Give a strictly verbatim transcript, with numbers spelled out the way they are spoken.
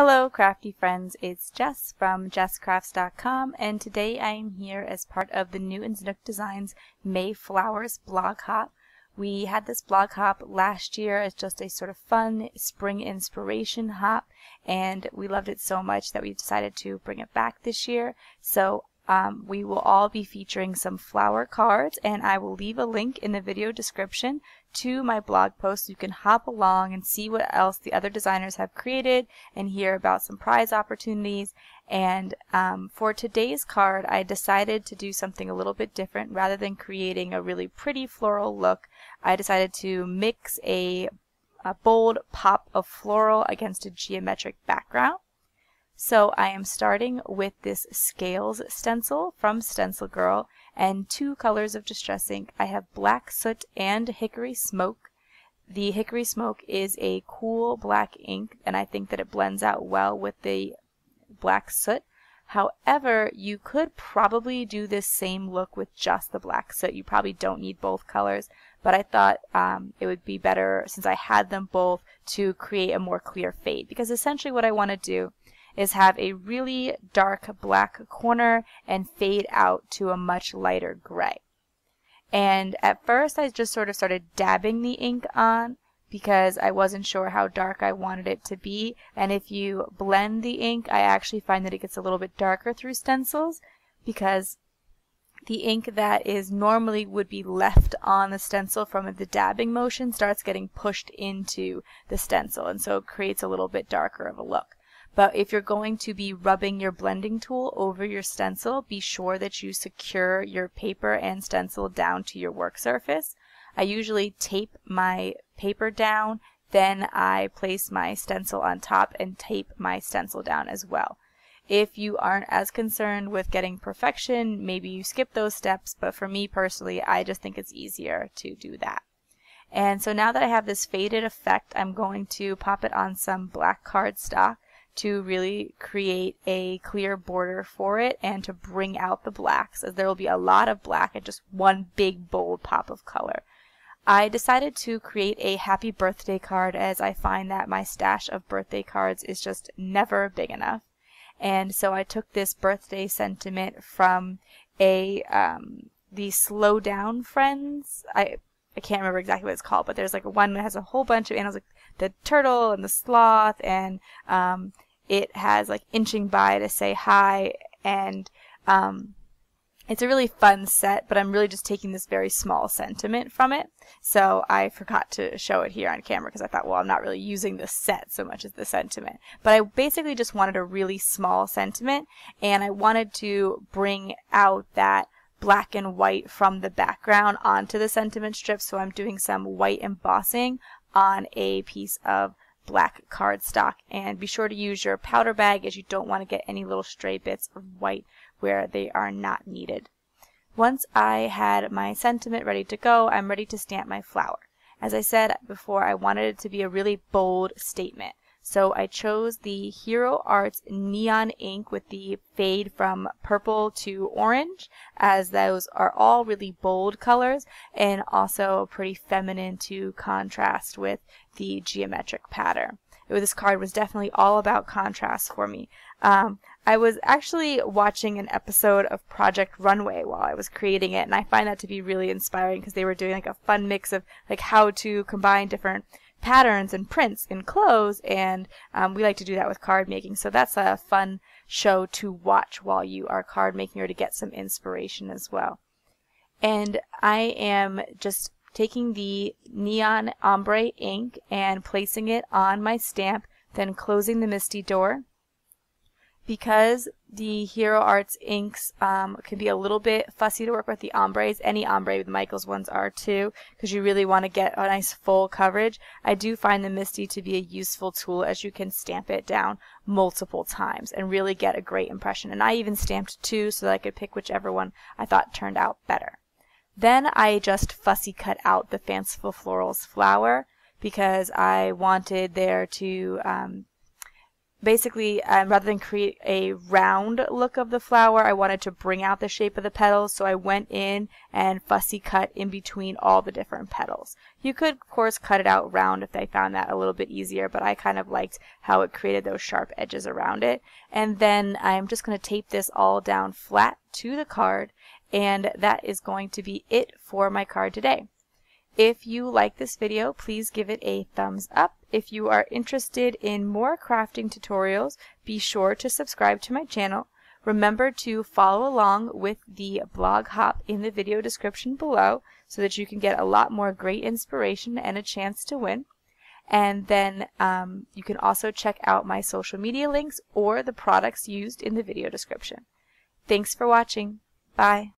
Hello crafty friends, it's Jess from Jess Crafts dot com, and today I am here as part of the Newton's Nook Designs Mayflowers blog hop. We had this blog hop last year as just a sort of fun spring inspiration hop, and we loved it so much that we decided to bring it back this year. So um, we will all be featuring some flower cards, and I will leave a link in the video description to my blog post so you can hop along and see what else the other designers have created and hear about some prize opportunities. And um, for today's card, I decided to do something a little bit different. Rather than creating a really pretty floral look, I decided to mix a, a bold pop of floral against a geometric background. So I am starting with this Scales stencil from Stencil Girl and two colors of Distress Ink. I have Black Soot and Hickory Smoke. The Hickory Smoke is a cool black ink, and I think that it blends out well with the Black Soot. However, you could probably do this same look with just the Black Soot. You probably don't need both colors, but I thought um, it would be better, since I had them both, to create a more clear fade, because essentially what I want to do is have a really dark black corner and fade out to a much lighter gray. And at first I just sort of started dabbing the ink on because I wasn't sure how dark I wanted it to be. And if you blend the ink, I actually find that it gets a little bit darker through stencils, because the ink that is normally would be left on the stencil from the dabbing motion starts getting pushed into the stencil, and so it creates a little bit darker of a look. But if you're going to be rubbing your blending tool over your stencil, be sure that you secure your paper and stencil down to your work surface. I usually tape my paper down, then I place my stencil on top and tape my stencil down as well. If you aren't as concerned with getting perfection, maybe you skip those steps, but for me personally, I just think it's easier to do that. And so now that I have this faded effect, I'm going to pop it on some black cardstock to really create a clear border for it and to bring out the blacks, as there will be a lot of black and just one big bold pop of color. I decided to create a happy birthday card, as I find that my stash of birthday cards is just never big enough. And so I took this birthday sentiment from a um, the Slow Down Friends. I I can't remember exactly what it's called, but there's like one that has a whole bunch of animals, like the turtle and the sloth, and um, it has like inching by to say hi, and um, it's a really fun set, but I'm really just taking this very small sentiment from it. So I forgot to show it here on camera because I thought, well, I'm not really using the set so much as the sentiment. But I basically just wanted a really small sentiment, and I wanted to bring out that black and white from the background onto the sentiment strip, so I'm doing some white embossing on a piece of black cardstock. And be sure to use your powder bag, as you don't want to get any little stray bits of white where they are not needed. Once I had my sentiment ready to go, I'm ready to stamp my flower. As I said before, I wanted it to be a really bold statement, so I chose the Hero Arts neon ink with the fade from purple to orange, as those are all really bold colors and also pretty feminine to contrast with the geometric pattern. It, this card was definitely all about contrast for me. Um, I was actually watching an episode of Project Runway while I was creating it, and I find that to be really inspiring because they were doing like a fun mix of like how to combine different patterns and prints in clothes, and um, we like to do that with card making, so that's a fun show to watch while you are card making, or to get some inspiration as well. And I am just taking the neon ombre ink and placing it on my stamp, then closing the MISTI door. Because the Hero Arts inks um, can be a little bit fussy to work with, the ombres, any ombre with Michael's ones are too, because you really want to get a nice full coverage, I do find the MISTI to be a useful tool, as you can stamp it down multiple times and really get a great impression. And I even stamped two so that I could pick whichever one I thought turned out better. Then I just fussy cut out the Fanciful Florals flower, because I wanted there to um, basically, um, rather than create a round look of the flower, I wanted to bring out the shape of the petals, so I went in and fussy cut in between all the different petals. You could, of course, cut it out round if they found that a little bit easier, but I kind of liked how it created those sharp edges around it. And then I'm just going to tape this all down flat to the card, and that is going to be it for my card today. If you like this video, please give it a thumbs up. If you are interested in more crafting tutorials, be sure to subscribe to my channel. Remember to follow along with the blog hop in the video description below so that you can get a lot more great inspiration and a chance to win. And then um, you can also check out my social media links or the products used in the video description. Thanks for watching. Bye.